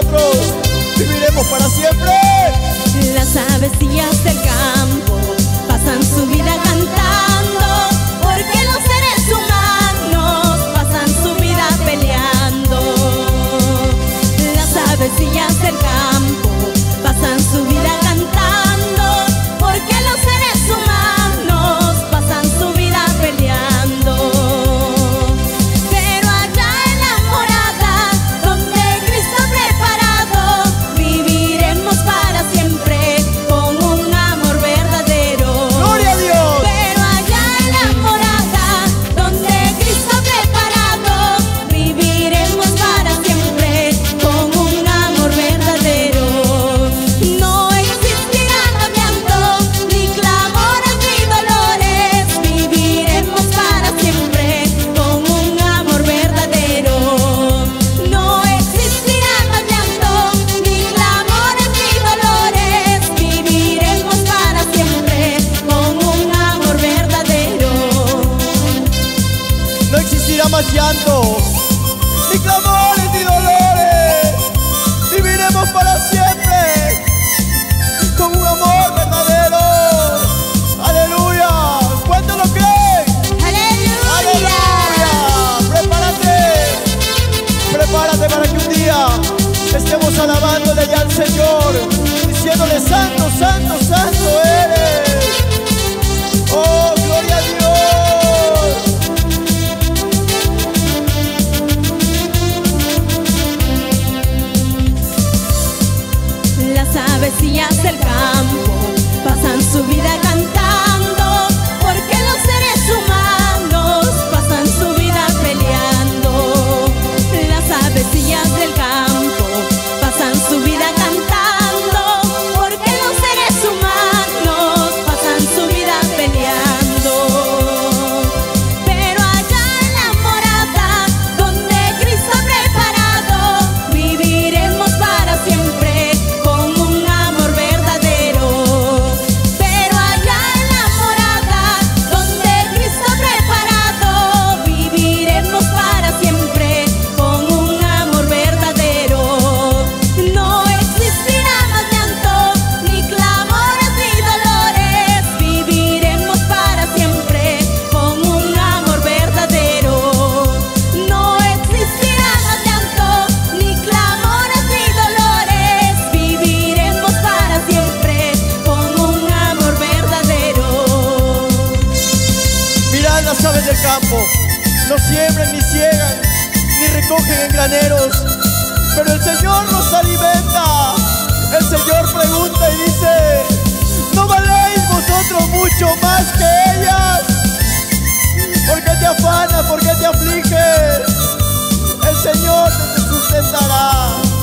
nosotros viviremos para siempre. Las avecillas del campo pasan su vida cantando, porque los seres humanos pasan su vida peleando. Las avecillas del campo pasan su vida cantando, porque los seres humanos pasan su vida peleando. Pero allá en la morada, donde Cristo ha preparado, viviremos para siempre con un amor verdadero. ¡Gloria a Dios! Pero allá en la morada, donde Cristo ha preparado, viviremos para siempre con un amor verdadero. No existirán llanto, ni clamores, ni dolores. Viviremos para siempre con un amor verdadero. No existirán llanto, ni clamores, ni dolores. Viviremos para siempre con un amor verdadero. No existirá más llanto, ni clamores, ni dolores. Viviremos para siempre con un amor verdadero. Aleluya. ¿Cuánto lo creen? ¡Aleluya! Prepárate, prepárate para que un día estemos alabándole ya al Señor, diciéndole: santo, santo, santo eres. Oh, gloria a Dios. Las avecillas del campo pasan su vida cantando, porque los seres humanos pasan su vida peleando. Las avecillas del campo pasan su vida cantando, porque los seres humanos pasan su vida peleando. Pero allá en la morada, donde Cristo ha preparado, viviremos para siempre con un amor verdadero. Pero allá en la morada, donde Cristo ha preparado, viviremos para siempre con un amor verdadero. No existirá más llanto, ni clamores, ni dolores. Viviremos para siempre con un amor verdadero. No existirá más llanto, ni clamores, ni dolores. Viviremos para siempre con un amor verdadero. Mirad las aves del campo, no siembran, ni ciegan, ni recogen en graneros, pero el Señor nos alimenta. El Señor pregunta y dice: ¿no valéis vosotros mucho más que ellas? ¿Por qué te afanas? ¿Por qué te afliges? El Señor te sustentará.